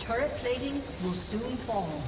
Turret plating will soon fall.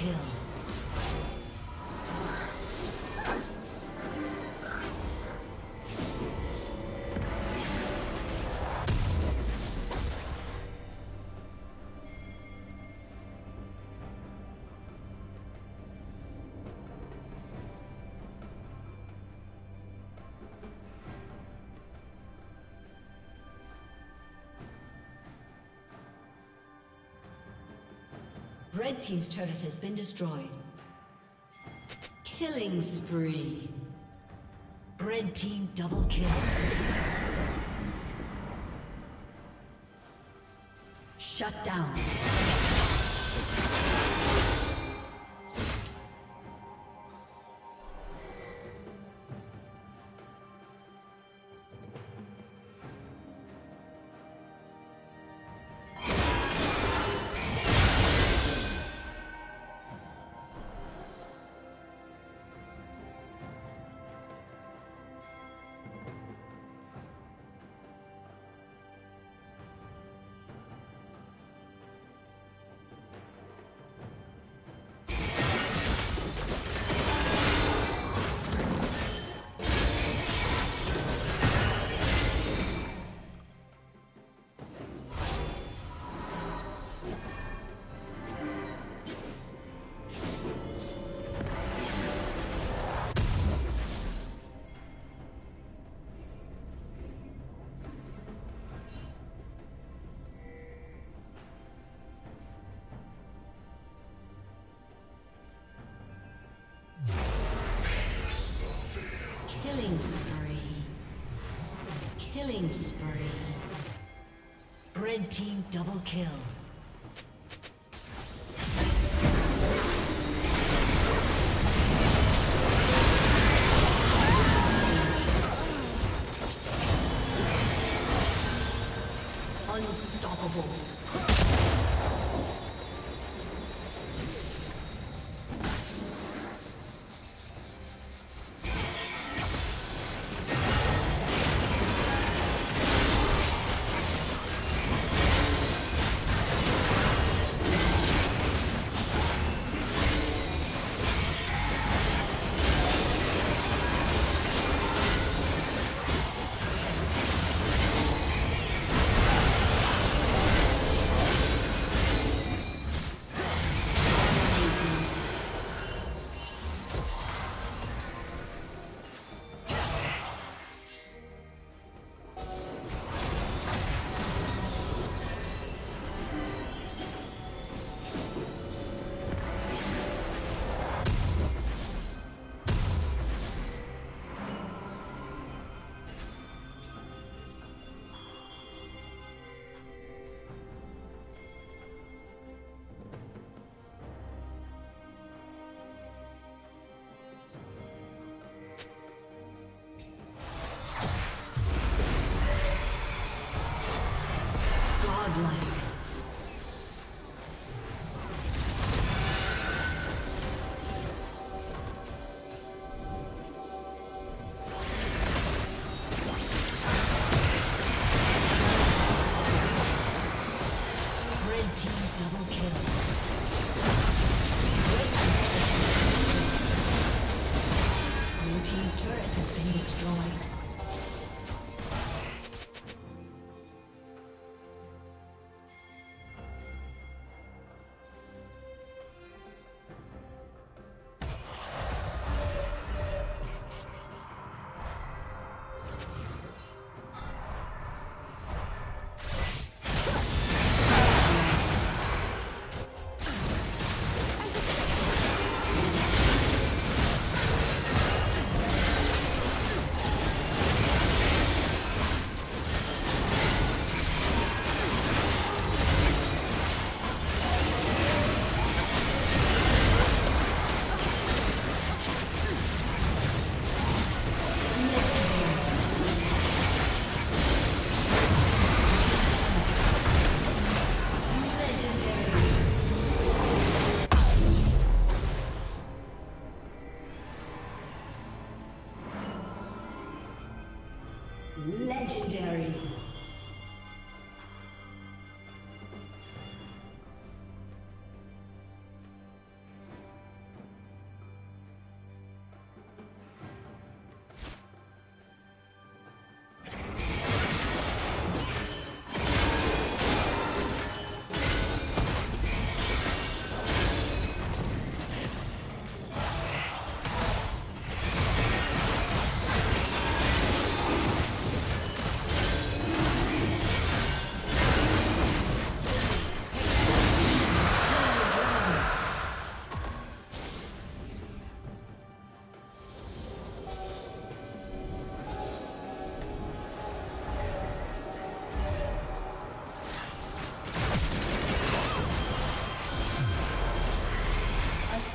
Kill. Red Team's turret has been destroyed. Killing spree. Red Team double kill. Shut down. Killing spree. Red Team double kill. Unstoppable.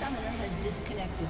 summoner has disconnected.